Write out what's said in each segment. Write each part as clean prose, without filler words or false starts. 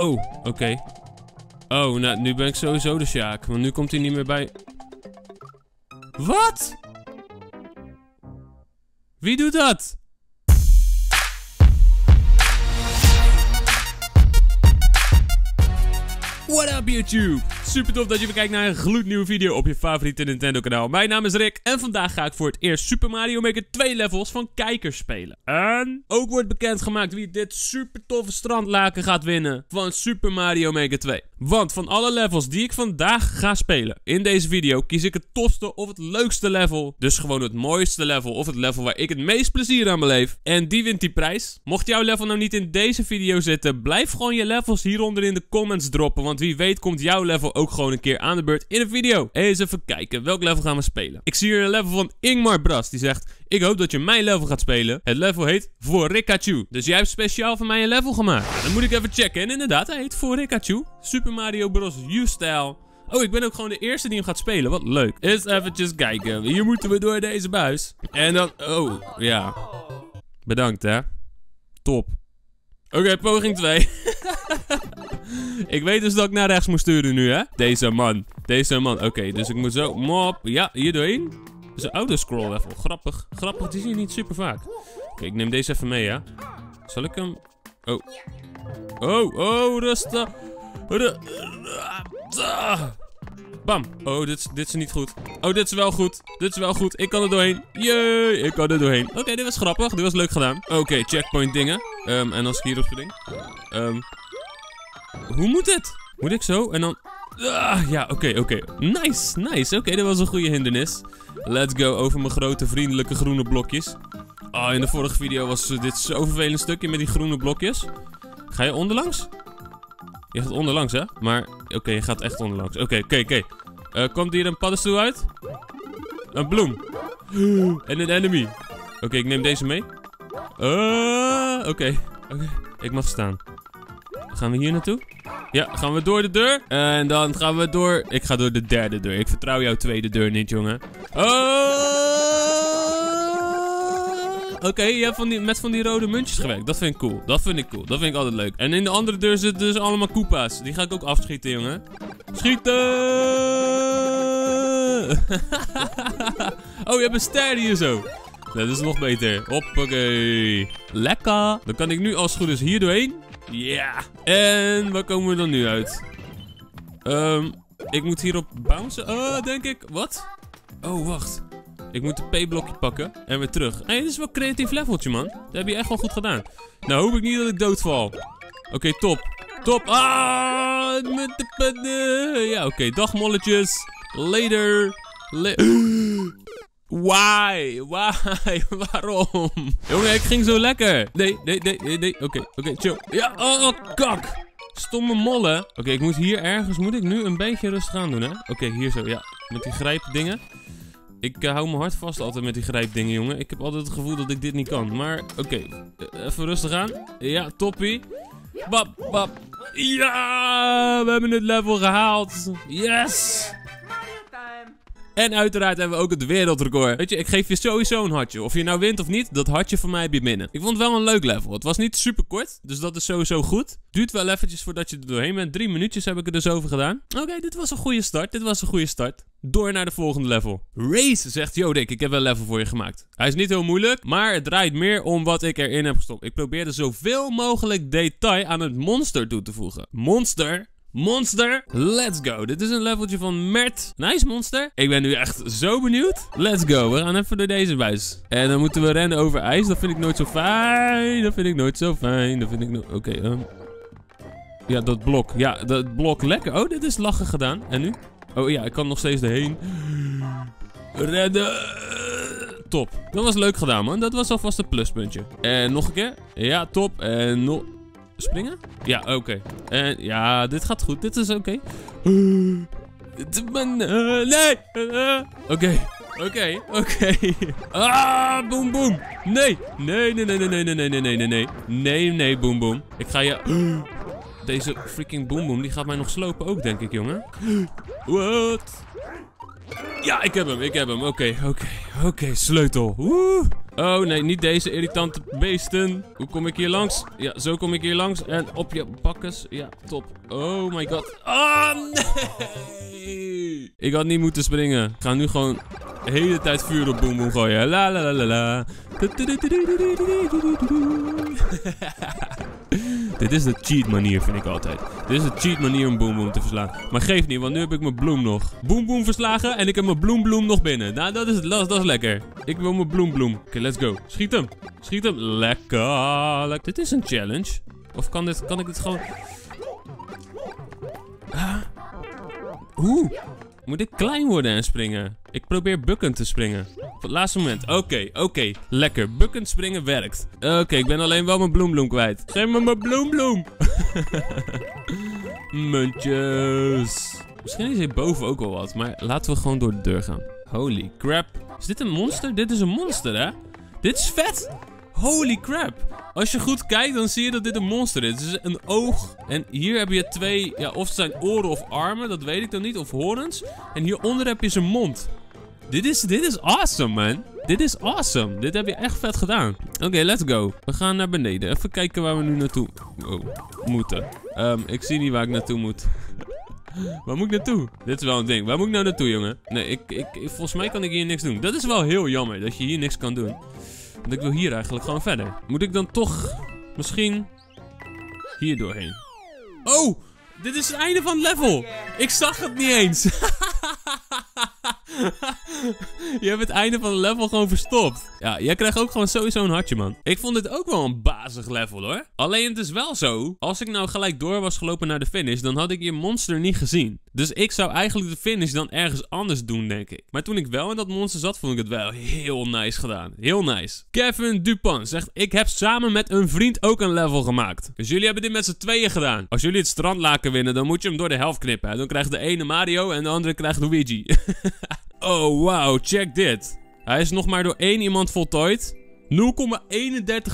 Oh, oké. Oh, nou, nu ben ik sowieso de Sjaak. Want nu komt hij niet meer bij... Wat? Wie doet dat? What up YouTube? Super tof dat je weer kijkt naar een gloednieuwe video op je favoriete Nintendo kanaal. Mijn naam is Rick en vandaag ga ik voor het eerst Super Mario Maker 2 levels van kijkers spelen. En ook wordt bekendgemaakt wie dit super toffe strandlaken gaat winnen van Super Mario Maker 2. Want van alle levels die ik vandaag ga spelen in deze video kies ik het tofste of het leukste level. Dus gewoon het mooiste level of het level waar ik het meest plezier aan beleef. En die wint die prijs. Mocht jouw level nou niet in deze video zitten, blijf gewoon je levels hieronder in de comments droppen. Want wie weet komt jouw level ook gewoon een keer aan de beurt in de video. Eens even kijken, welk level gaan we spelen? Ik zie hier een level van Ingmar Brass die zegt: ik hoop dat je mijn level gaat spelen. Het level heet Voor Rickachu. Dus jij hebt speciaal voor mij een level gemaakt. Dan moet ik even checken. En inderdaad, hij heet Voor Rickachu. Super Mario Bros. U-style. Oh, ik ben ook gewoon de eerste die hem gaat spelen. Wat leuk. Eens eventjes kijken. Hier moeten we door deze buis. En dan... Oh, ja. Bedankt, hè. Top. Oké, poging 2. Ik weet dus dat ik naar rechts moet sturen nu, hè. Deze man. Deze man. Oké, dus ik moet zo... Mop. Ja, hier doorheen. Dat is een autoscroll level. Grappig. Grappig, die zie je niet super vaak. Oké, ik neem deze even mee, ja. Zal ik hem... Oh. Oh, oh, rustig. Bam. Oh, dit is niet goed. Oh, dit is wel goed. Dit is wel goed. Ik kan er doorheen. Jee, ik kan er doorheen. Oké, dit was grappig. Dit was leuk gedaan. Oké, checkpoint dingen. En als ik hierop spring. Hoe moet dit? Moet ik zo? En dan... ja, oké. Nice, nice. Oké, dit was een goede hindernis. Let's go over mijn grote vriendelijke groene blokjes. Oh, in de vorige video was dit zo'n vervelend stukje met die groene blokjes. Ga je onderlangs? Je gaat onderlangs, hè? Maar, oké, je gaat echt onderlangs. Oké. Komt hier een paddenstoel uit? Een bloem. En een enemy. Oké, ik neem deze mee. Oké. Ik mag staan. Gaan we hier naartoe? Ja, gaan we door de deur. En dan gaan we door... Ik ga door de derde deur. Ik vertrouw jouw tweede deur niet, jongen. Oké, je hebt met van die rode muntjes gewerkt. Dat vind ik cool. Dat vind ik altijd leuk. En in de andere deur zitten dus allemaal Koopa's. Die ga ik ook afschieten, jongen. Schieten! Oh, je hebt een ster hier zo. Dat is nog beter. Hoppakee. Lekker. Dan kan ik nu als het goed is hier doorheen. Ja. Yeah. En waar komen we dan nu uit? Ik moet hierop bouncen. Denk ik. Wat? Oh, wacht. Ik moet de P-blokje pakken en weer terug. Hé, dit is wel een creatief leveltje, man. Dat heb je echt wel goed gedaan. Nou, hoop ik niet dat ik doodval. Oké, top. Top. Ah, met de pennen. Ja, oké. Dag, molletjes. Later. Why? Why? Waarom? Jongen, ik ging zo lekker. Nee. Oké, chill. Ja, oh, kak. Stomme mollen. Oké, ik moet hier ergens... Moet ik nu een beetje rustig aan doen, hè? Oké, hier zo, ja. Met die grijpdingen. Ik hou mijn hart vast altijd met die grijpdingen, jongen. Ik heb altijd het gevoel dat ik dit niet kan. Maar, oké. Even rustig aan. Ja, toppie. Bap, bap. Ja! We hebben het level gehaald. Yes! En uiteraard hebben we ook het wereldrecord. Weet je, ik geef je sowieso een hartje. Of je nou wint of niet, dat hartje van mij heb je binnen. Ik vond het wel een leuk level. Het was niet super kort, dus dat is sowieso goed. Duurt wel eventjes voordat je er doorheen bent. 3 minuutjes heb ik er dus over gedaan. Oké, dit was een goede start. Door naar de volgende level. Race zegt: yo Dick, ik heb wel een level voor je gemaakt. Hij is niet heel moeilijk, maar het draait meer om wat ik erin heb gestopt. Ik probeerde zoveel mogelijk detail aan het monster toe te voegen. Monster, let's go. Dit is een leveltje van Mert. Nice, monster. Ik ben nu echt zo benieuwd. Let's go, we gaan even door deze buis. En dan moeten we rennen over ijs. Dat vind ik nooit zo fijn. Oké, ja, dat blok. Lekker. Oh, dit is lachen gedaan. En nu? Oh ja, ik kan nog steeds erheen. Redden. Top. Dat was leuk gedaan, man. Dat was alvast een pluspuntje. En nog een keer. Ja, top. En nog... Springen? Ja, oké. En ja, dit gaat goed. Dit is oké. Nee! Oké. Ah, boem, boem. Nee, boem, boem. Ik ga je... Deze freaking boem boem, die gaat mij nog slopen ook, denk ik, jongen. Wat? Ja, ik heb hem, Oké, sleutel. Woe. Oh nee, niet deze irritante beesten. Hoe kom ik hier langs? Ja, zo kom ik hier langs. En op je bakkes. Ja, top. Oh my god. Ah, nee. Ik had niet moeten springen. Ik ga nu gewoon de hele tijd vuur op boem boem gooien. La la la la la. Dit is de cheat manier, vind ik altijd. Dit is de cheat manier om Boom Boom te verslaan. Maar geeft niet, want nu heb ik mijn bloem nog. Boom Boom verslagen en ik heb mijn bloem bloem nog binnen. Nou, dat is het last, dat is lekker. Ik wil mijn bloem bloem. Oké, let's go. Schiet hem. Schiet hem. Lekker. Dit is een challenge. Of kan ik dit gewoon... Ah. Oeh. Moet ik klein worden en springen? Ik probeer bukkend te springen. Op het laatste moment. Oké. Lekker. Bukkend springen werkt. Oké, ik ben alleen wel mijn bloembloem kwijt. Geef me mijn bloembloem. Muntjes. Misschien is hier boven ook wel wat. Maar laten we gewoon door de deur gaan. Holy crap. Is dit een monster? Dit is een monster, hè? Dit is vet. Holy crap. Als je goed kijkt, dan zie je dat dit een monster is. Het is een oog. En hier heb je twee... Ja, of het zijn oren of armen. Dat weet ik dan niet. Of horens. En hieronder heb je zijn mond. Dit is awesome, man. Dit is awesome. Dit heb je echt vet gedaan. Oké, let's go. We gaan naar beneden. Even kijken waar we nu naartoe moeten. Ik zie niet waar ik naartoe moet. Waar moet ik naartoe? Dit is wel een ding. Waar moet ik nou naartoe, jongen? Nee, volgens mij kan ik hier niks doen. Dat is wel heel jammer dat je hier niks kan doen. Want ik wil hier eigenlijk gewoon verder. Moet ik dan toch misschien hier doorheen? Oh, dit is het einde van het level. Ik zag het niet eens. Je hebt het einde van het level gewoon verstopt. Ja, jij krijgt ook gewoon sowieso een hartje, man. Ik vond dit ook wel een bazig level, hoor. Alleen het is wel zo. Als ik nou gelijk door was gelopen naar de finish, dan had ik hier monster niet gezien. Dus ik zou eigenlijk de finish dan ergens anders doen, denk ik. Maar toen ik wel in dat monster zat, vond ik het wel heel nice gedaan. Heel nice. Kevin Dupont zegt, ik heb samen met een vriend ook een level gemaakt. Dus jullie hebben dit met z'n tweeën gedaan. Als jullie het strandlaken winnen, dan moet je hem door de helft knippen. En dan krijgt de ene Mario en de andere krijgt Luigi. Oh, wow, check dit. Hij is nog maar door 1 iemand voltooid. 0,31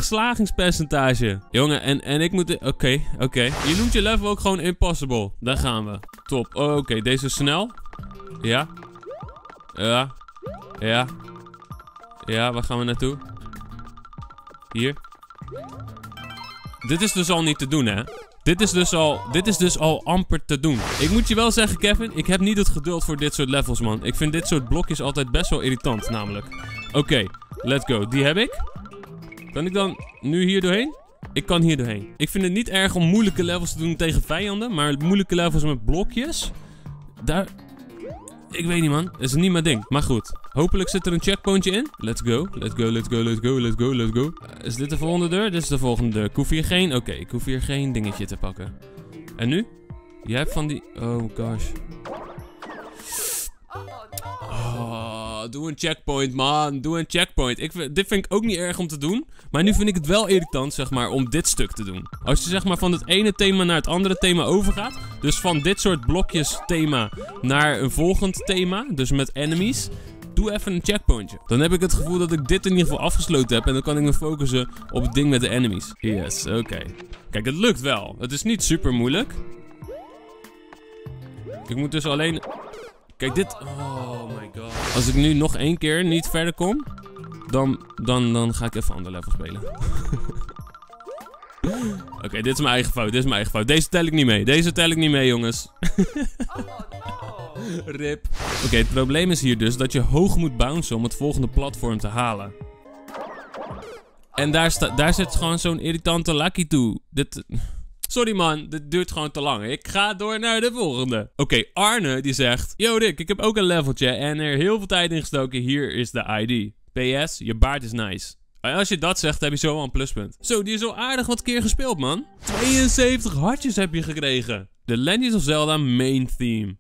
slagingspercentage. Jongen, en ik moet... Oké. Je noemt je level ook gewoon impossible. Daar gaan we. Top. Oh, oké, deze is snel. Ja. Ja. Ja. Ja, waar gaan we naartoe? Hier. Dit is dus al niet te doen, hè? Dit is dus al amper te doen. Ik moet je wel zeggen, Kevin, ik heb niet het geduld voor dit soort levels, man. Ik vind dit soort blokjes altijd best wel irritant, namelijk. Oké, let's go. Die heb ik. Kan ik dan nu hier doorheen? Ik kan hier doorheen. Ik vind het niet erg om moeilijke levels te doen tegen vijanden, maar moeilijke levels met blokjes, daar... Ik weet niet, man. Dat is niet mijn ding. Maar goed. Hopelijk zit er een checkpointje in. Let's go. Let's go, let's go, let's go, let's go, let's go. Is dit de volgende deur? Dit is de volgende deur. Ik hoef hier geen... Oké, ik hoef hier geen dingetje te pakken. En nu? Jij hebt van die... Oh, gosh. Oh, doe een checkpoint, man. Doe een checkpoint. Dit vind ik ook niet erg om te doen. Maar nu vind ik het wel irritant, zeg maar, om dit stuk te doen. Als je, zeg maar, van het ene thema naar het andere thema overgaat. Dus van dit soort blokjes thema naar een volgend thema. Dus met enemies. Doe even een checkpointje. Dan heb ik het gevoel dat ik dit in ieder geval afgesloten heb. En dan kan ik me focussen op het ding met de enemies. Yes, oké. Kijk, het lukt wel. Het is niet super moeilijk. Ik moet dus alleen... Kijk, dit... Oh my god. Als ik nu nog 1 keer niet verder kom... Dan ga ik even een ander level spelen. Oké, dit is mijn eigen fout. Deze tel ik niet mee. Jongens. Rip. Oké, het probleem is hier dus dat je hoog moet bouncen om het volgende platform te halen. En daar zit gewoon zo'n irritante Lucky toe. Sorry man, dit duurt gewoon te lang. Ik ga door naar de volgende. Oké, Arne die zegt... Yo Rick, ik heb ook een leveltje en er heel veel tijd in gestoken. Hier is de ID. PS, je baard is nice. Als je dat zegt, heb je zo al een pluspunt. Zo, die is al aardig wat keer gespeeld, man. 72 hartjes heb je gekregen. The Legend of Zelda main theme.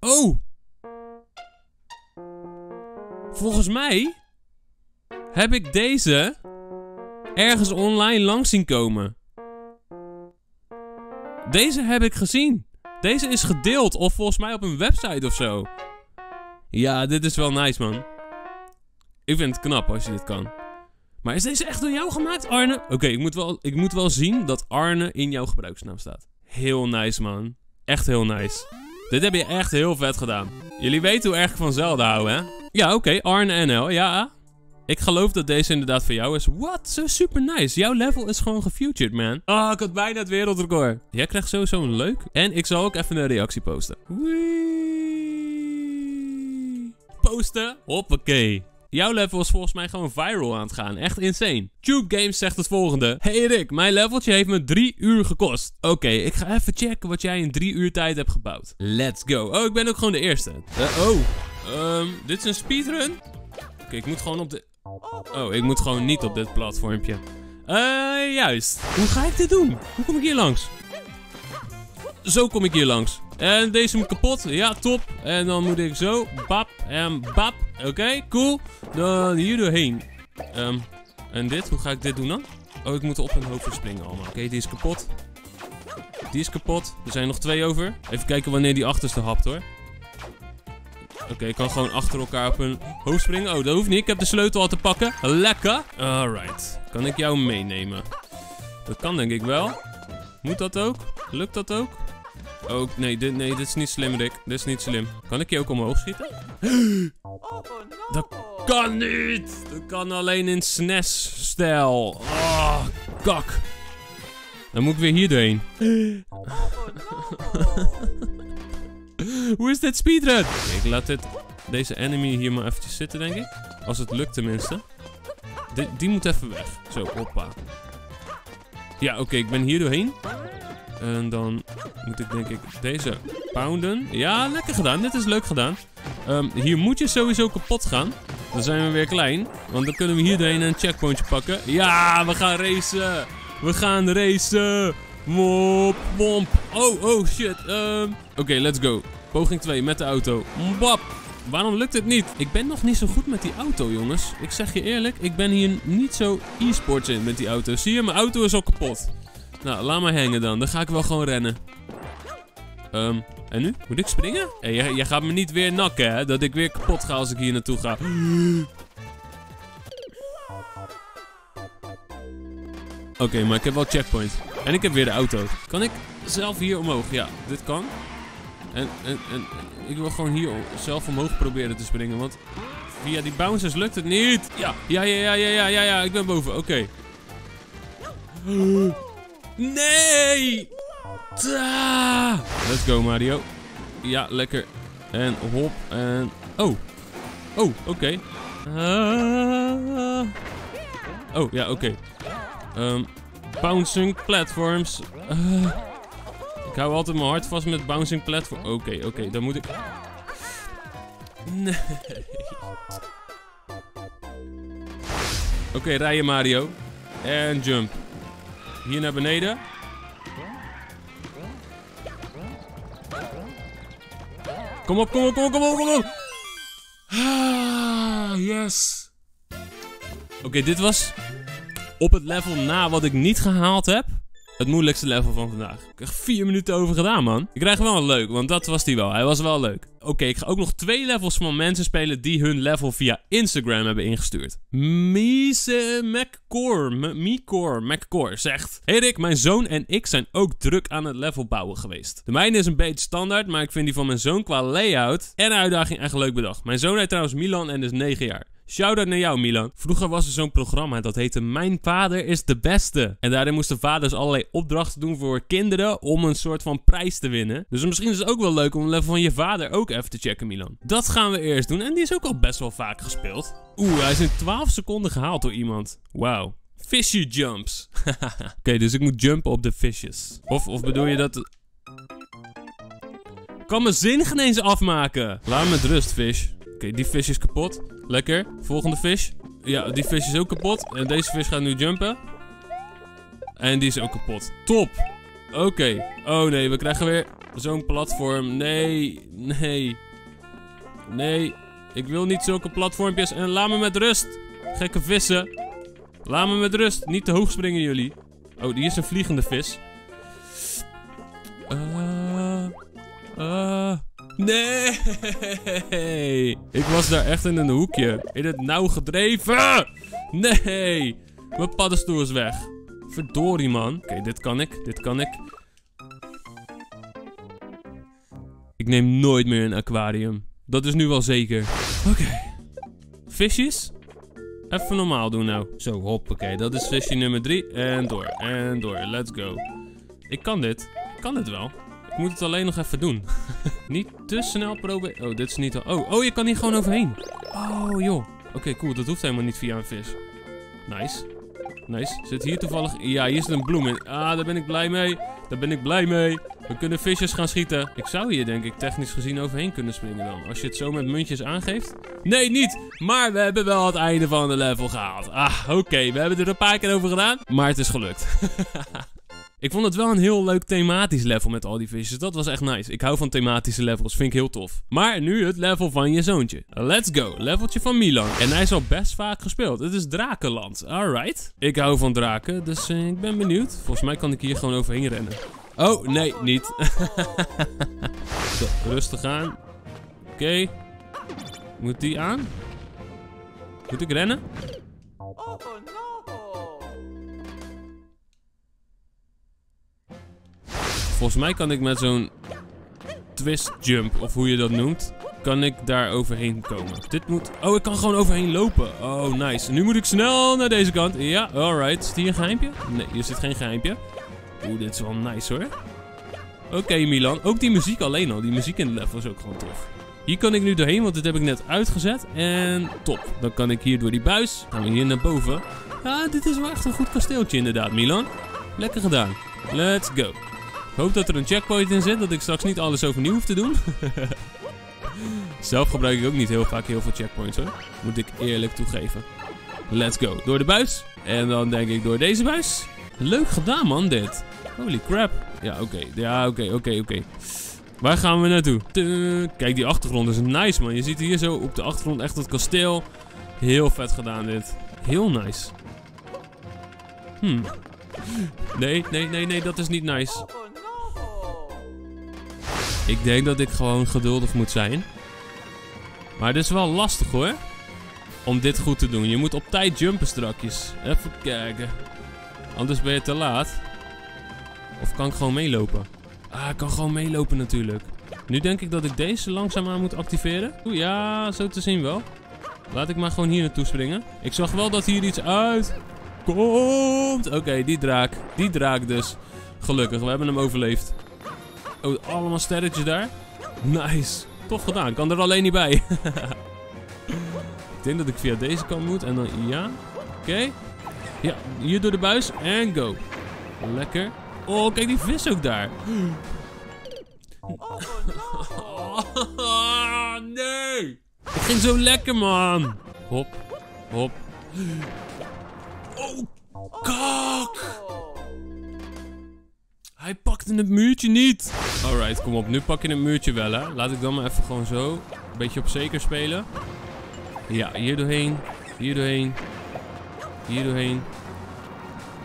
Oh! Volgens mij... heb ik deze... ergens online langs zien komen. Deze heb ik gezien. Deze is gedeeld. Of volgens mij op een website of zo. Ja, dit is wel nice, man. Ik vind het knap als je dit kan. Maar is deze echt door jou gemaakt, Arne? Oké, ik moet wel zien dat Arne in jouw gebruiksnaam staat. Heel nice, man. Echt heel nice. Dit heb je echt heel vet gedaan. Jullie weten hoe erg ik van Zelda hou, hè? Ja, oké. Arne NL, ja. Ik geloof dat deze inderdaad voor jou is. Wat? Zo super nice. Jouw level is gewoon gefutured, man. Oh, ik had bijna het wereldrecord. Jij krijgt sowieso een leuk. En ik zal ook even een reactie posten. Wee. Posten. Hoppakee. Jouw level is volgens mij gewoon viral aan het gaan. Echt insane. Tube Games zegt het volgende. Hey Rick, mijn leveltje heeft me 3 uur gekost. Oké, ik ga even checken wat jij in 3 uur tijd hebt gebouwd. Let's go. Oh, ik ben ook gewoon de eerste. Dit is een speedrun? Oké, ik moet gewoon op de... Oh, ik moet gewoon niet op dit platformpje. Juist. Hoe ga ik dit doen? Hoe kom ik hier langs? Zo kom ik hier langs. En deze moet kapot. Ja, top. En dan moet ik zo. Bap en bap. Oké, cool. Dan hier doorheen. En dit? Hoe ga ik dit doen dan? Oh, ik moet op een hoofd springen allemaal. Oké, die is kapot. Die is kapot. Er zijn nog 2 over. Even kijken wanneer die achterste hapt hoor. Oké, ik kan gewoon achter elkaar op een hoofd springen. Oh, dat hoeft niet. Ik heb de sleutel al te pakken. Lekker. Alright. Kan ik jou meenemen? Dat kan denk ik wel. Moet dat ook? Lukt dat ook? Oh, nee, dit is niet slim, Rick. Dit is niet slim. Kan ik je ook omhoog schieten? Dat kan niet! Dat kan alleen in SNES-stijl. Oh, kak. Dan moet ik weer hier doorheen. Hoe is dit speedrun? Ik laat deze enemy hier maar eventjes zitten, denk ik. Als het lukt tenminste. Die moet even weg. Zo, hoppa. Ja, oké, ik ben hier doorheen. En dan moet ik denk ik deze pounden. Ja, lekker gedaan. Dit is leuk gedaan. Hier moet je sowieso kapot gaan. Dan zijn we weer klein. Want dan kunnen we hier doorheen een checkpointje pakken. Ja, we gaan racen. We gaan racen. Wop, womp. Oh, shit. Oké, let's go. Poging 2 met de auto. Bap. Waarom lukt het niet? Ik ben nog niet zo goed met die auto, jongens. Ik zeg je eerlijk, ik ben hier niet zo e-sports in met die auto. Zie je, mijn auto is al kapot. Nou, laat maar hangen dan. Dan ga ik wel gewoon rennen. En nu? Moet ik springen? Hey, jij gaat me niet weer nakken, hè? Dat ik weer kapot ga als ik hier naartoe ga. Oké, maar ik heb wel checkpoint. En ik heb weer de auto. Kan ik zelf hier omhoog? Ja, dit kan. En ik wil gewoon hier zelf omhoog proberen te springen, want via die bouncers lukt het niet. Ja, ik ben boven. Oké. Nee! Let's go, Mario. Ja, lekker. En hop, en... Oh, oké. Oh, ja, oké. Bouncing platforms. Ik hou altijd mijn hart vast met bouncing platform. Oké, dan moet ik... Nee. Oké, rijden Mario. En jump. Hier naar beneden. Kom op. Ah, yes. Oké, dit was... op het level na wat ik niet gehaald heb. Het moeilijkste level van vandaag. Ik heb 4 minuten over gedaan, man. Ik krijg wel een leuk, want dat was die wel. Hij was wel leuk. Oké, ik ga ook nog 2 levels van mensen spelen die hun level via Instagram hebben ingestuurd. Mieze Mekor zegt... Hey Rick, mijn zoon en ik zijn ook druk aan het level bouwen geweest. De mijne is een beetje standaard, maar ik vind die van mijn zoon qua layout en uitdaging echt leuk bedacht. Mijn zoon heet trouwens Milan en is 9 jaar. Shoutout naar jou, Milan. Vroeger was er zo'n programma dat heette Mijn Vader is de Beste. En daarin moesten vaders allerlei opdrachten doen voor kinderen om een soort van prijs te winnen. Dus misschien is het ook wel leuk om een level van je vader ook even te checken, Milan. Dat gaan we eerst doen en die is ook al best wel vaak gespeeld. Oeh, hij is in 12 seconden gehaald door iemand. Wauw. Fishy jumps. Oké, dus ik moet jumpen op de visjes. Of bedoel je dat... Ik kan mijn zin geen eens afmaken. Laat me met rust, vis. Oké, die vis is kapot. Lekker. Volgende vis. Ja, die vis is ook kapot. En deze vis gaat nu jumpen. En die is ook kapot. Top. Oké. Oh nee, we krijgen weer zo'n platform. Nee. Ik wil niet zulke platformpjes. En laat me met rust. Gekke vissen. Laat me met rust. Niet te hoog springen jullie. Oh, die is een vliegende vis. Nee. Ik was daar echt in een hoekje. In het nauw gedreven. Nee. Mijn paddenstoel is weg. Verdorie, man. Oké, dit kan ik. Ik neem nooit meer een aquarium. Dat is nu wel zeker. Oké. Visjes? Even normaal doen nou. Zo, hoppakee. Dat is visje nummer 3. En door. En door. Let's go. Ik kan dit. Ik kan dit wel. Ik moet het alleen nog even doen. Niet te snel proberen. Oh, dit is niet... Oh, je kan hier gewoon overheen. Oh, joh. Oké, cool. Dat hoeft helemaal niet via een vis. Nice. Nice. Zit hier toevallig... Ja, hier zit een bloem in. Ah, daar ben ik blij mee. Daar ben ik blij mee. We kunnen visjes gaan schieten. Ik zou hier denk ik technisch gezien overheen kunnen springen dan. Als je het zo met muntjes aangeeft. Nee, niet. Maar we hebben wel het einde van de level gehaald. Ah, oké. We hebben er een paar keer over gedaan. Maar het is gelukt. Ik vond het wel een heel leuk thematisch level met al die visjes. Dat was echt nice. Ik hou van thematische levels. Vind ik heel tof. Maar nu het level van je zoontje. Let's go. Leveltje van Milan. En hij is al best vaak gespeeld. Het is Drakenland. Alright. Ik hou van draken. Dus ik ben benieuwd. Volgens mij kan ik hier gewoon overheen rennen. Oh, nee, niet. Zo, rustig aan. Oké. Moet die aan? Moet ik rennen? Oh, no. Volgens mij kan ik met zo'n twist jump, of hoe je dat noemt, kan ik daar overheen komen. Dit moet... Oh, ik kan gewoon overheen lopen. Oh, nice. Nu moet ik snel naar deze kant. Ja, alright. Is hier een geheimpje? Nee, hier zit geen geheimpje. Oeh, dit is wel nice hoor. Oké, Milan. Ook die muziek alleen al. Die muziek in het level is ook gewoon tof. Hier kan ik nu doorheen, want dit heb ik net uitgezet. En top. Dan kan ik hier door die buis. Gaan we hier naar boven. Ah, dit is wel echt een goed kasteeltje inderdaad, Milan. Lekker gedaan. Let's go. Ik hoop dat er een checkpoint in zit, dat ik straks niet alles overnieuw hoef te doen. Zelf gebruik ik ook niet heel vaak heel veel checkpoints hoor. Moet ik eerlijk toegeven. Let's go. Door de buis. En dan denk ik door deze buis. Leuk gedaan man dit. Holy crap. Ja oké. Ja oké. Waar gaan we naartoe? Kijk die achtergrond is nice man. Je ziet hier zo op de achtergrond echt dat kasteel. Heel vet gedaan dit. Heel nice. Nee, dat is niet nice. Ik denk dat ik gewoon geduldig moet zijn. Maar dit is wel lastig hoor. Om dit goed te doen. Je moet op tijd jumpen strakjes. Even kijken. Anders ben je te laat. Of kan ik gewoon meelopen? Ah, ik kan gewoon meelopen natuurlijk. Nu denk ik dat ik deze langzaamaan moet activeren. Oeh, ja, zo te zien wel. Laat ik maar gewoon hier naartoe springen. Ik zag wel dat hier iets uitkomt. Oké, die draak. Die draak dus. Gelukkig, we hebben hem overleefd. Oh, allemaal sterretjes daar. Nice. Tof gedaan. Kan er alleen niet bij. Ik denk dat ik via deze kant moet. En dan, ja. Oké. Ja, hier door de buis. En go. Lekker. Oh, kijk die vis ook daar. Oh, nee. Het ging zo lekker, man. Hop. Hop. Oh, kak. Hij pakte het muurtje niet. Alright, kom op. Nu pak je het muurtje wel, hè. Laat ik dan maar even gewoon zo een beetje op zeker spelen. Ja, hier doorheen. Hier doorheen. Hier doorheen.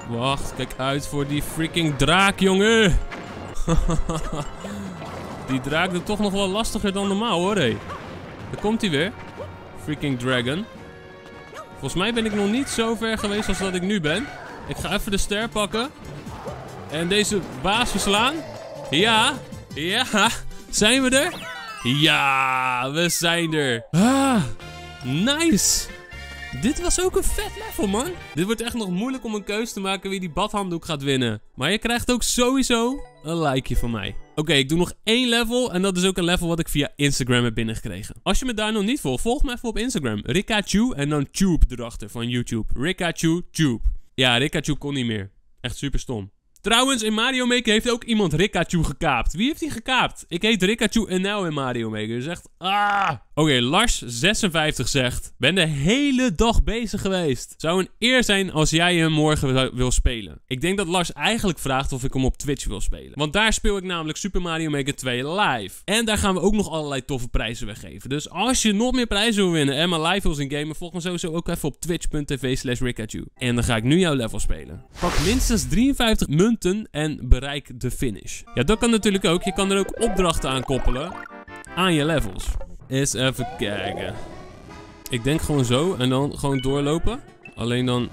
Wacht, kijk uit voor die freaking draak, jongen. Die draak doet toch nog wel lastiger dan normaal, hoor. Hé. Daar komt hij weer. Freaking dragon. Volgens mij ben ik nog niet zo ver geweest als dat ik nu ben. Ik ga even de ster pakken. En deze baas verslaan. Ja. Ja. Zijn we er? Ja, we zijn er. Ah, nice. Dit was ook een vet level, man. Dit wordt echt nog moeilijk om een keuze te maken wie die badhanddoek gaat winnen. Maar je krijgt ook sowieso een likeje van mij. Oké, ik doe nog 1 level. En dat is ook een level wat ik via Instagram heb binnengekregen. Als je me daar nog niet volgt, volg me even op Instagram. Rickachu en dan Tube erachter van YouTube. Rickachu Tube. Ja, Rickachu kon niet meer. Echt super stom. Trouwens, in Mario Maker heeft ook iemand Rickachu gekaapt. Wie heeft die gekaapt? Ik heet Rickachu NL in Mario Maker. Dus echt... Ah! Oké, Lars56 zegt... Ben de hele dag bezig geweest. Zou een eer zijn als jij hem morgen wil spelen. Ik denk dat Lars eigenlijk vraagt of ik hem op Twitch wil spelen. Want daar speel ik namelijk Super Mario Maker 2 live. En daar gaan we ook nog allerlei toffe prijzen weggeven. Dus als je nog meer prijzen wil winnen en mijn live wil zien gamen... Volg me sowieso ook even op twitch.tv/Rickachu. En dan ga ik nu jouw level spelen. Pak minstens 53 munten en bereik de finish. Ja, dat kan natuurlijk ook. Je kan er ook opdrachten aan koppelen aan je levels. Eens even kijken. Ik denk gewoon zo en dan gewoon doorlopen. Alleen dan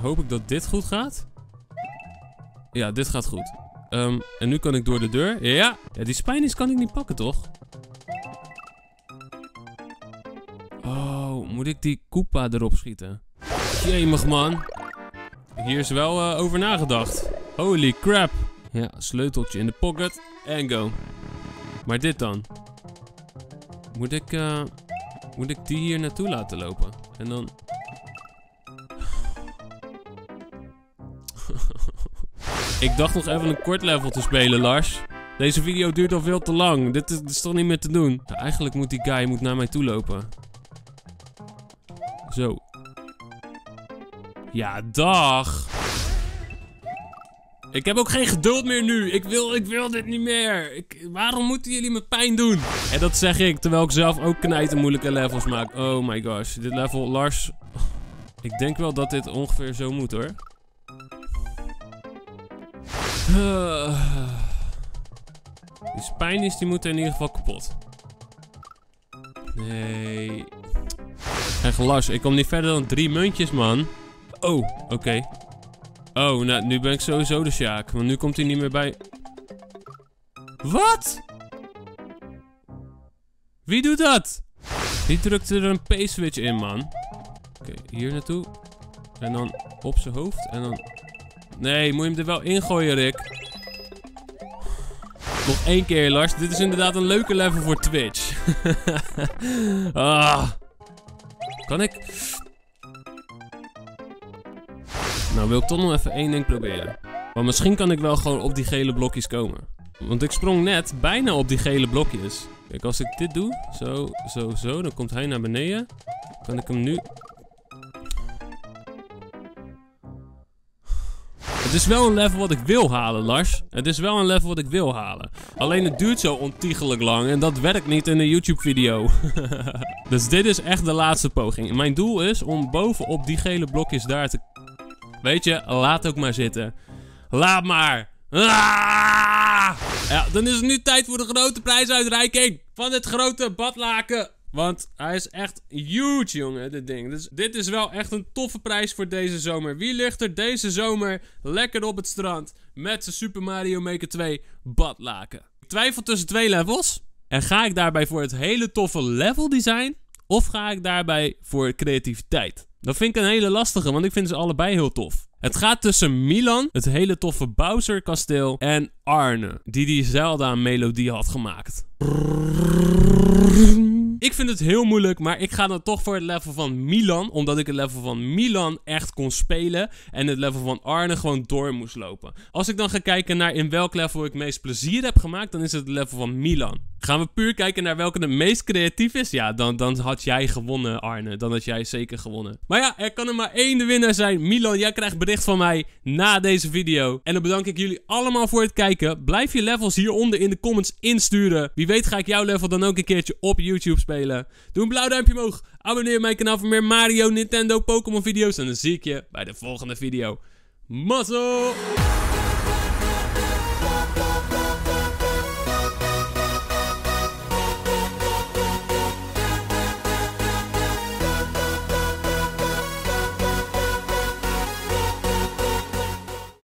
hoop ik dat dit goed gaat. Ja, dit gaat goed. En nu kan ik door de deur. Ja, die spijnis kan ik niet pakken, toch? moet ik die Koopa erop schieten? Jemig man. Hier is wel over nagedacht. Holy crap. Ja, sleuteltje in de pocket. En go. Maar dit dan? Moet ik die hier naartoe laten lopen? En dan... Ik dacht nog even een kort level te spelen, Lars. Deze video duurt al veel te lang. Dit is toch niet meer te doen. Ja, eigenlijk moet die guy naar mij toe lopen. Zo. Ja, dag. Ik heb ook geen geduld meer nu. Ik wil dit niet meer. Waarom moeten jullie me pijn doen? En dat zeg ik, terwijl ik zelf ook knijten moeilijke levels maak. Oh my gosh. Dit level, Lars... Ik denk wel dat dit ongeveer zo moet, hoor. Die spijnies, die moeten in ieder geval kapot. Nee. Echt, Lars, ik kom niet verder dan 3 muntjes, man. Oh, oké. Oh, nou, nu ben ik sowieso de Sjaak. Want nu komt hij niet meer bij... Wat? Wie doet dat? Die drukte er een P-switch in, man. Oké, hier naartoe. En dan op zijn hoofd. En dan... Nee, moet je hem er wel ingooien, Rick. Nog 1 keer, Lars. Dit is inderdaad een leuke level voor Twitch. Ah. Kan ik? Nou, wil ik toch nog even 1 ding proberen. Want misschien kan ik wel gewoon op die gele blokjes komen. Want ik sprong net bijna op die gele blokjes. Kijk, als ik dit doe. Zo. Dan komt hij naar beneden. Kan ik hem nu... Het is wel een level wat ik wil halen, Lars. Het is wel een level wat ik wil halen. Alleen het duurt zo ontiegelijk lang en dat werkt niet in een YouTube-video. Dus dit is echt de laatste poging. Mijn doel is om bovenop die gele blokjes daar te... Weet je, laat ook maar zitten. Laat maar. Ah! Ja, dan is het nu tijd voor de grote prijsuitreiking van het grote badlaken. Want hij is echt huge, jongen, dit ding. Dus dit is wel echt een toffe prijs voor deze zomer. Wie ligt er deze zomer lekker op het strand met zijn Super Mario Maker 2 badlaken? Ik twijfel tussen 2 levels. En ga ik daarbij voor het hele toffe level design? Of ga ik daarbij voor creativiteit? Dat vind ik een hele lastige, want ik vind ze allebei heel tof. Het gaat tussen Milan, het hele toffe Bowser kasteel, en Arne, die Zelda melodie had gemaakt. Ik vind het heel moeilijk, maar ik ga dan toch voor het level van Milan. Omdat ik het level van Milan echt kon spelen. En het level van Arne gewoon door moest lopen. Als ik dan ga kijken naar in welk level ik het meest plezier heb gemaakt, dan is het het level van Milan. Gaan we puur kijken naar welke het meest creatief is? Ja, dan had jij gewonnen, Arne. Dan had jij zeker gewonnen. Maar ja, er kan er maar 1 de winnaar zijn. Milan, jij krijgt bericht van mij na deze video. En dan bedank ik jullie allemaal voor het kijken. Blijf je levels hieronder in de comments insturen. Wie weet ga ik jouw level dan ook een keertje op YouTube spelen. Doe een blauw duimpje omhoog. Abonneer op mijn kanaal voor meer Mario, Nintendo, Pokémon video's. En dan zie ik je bij de volgende video. Mazzel!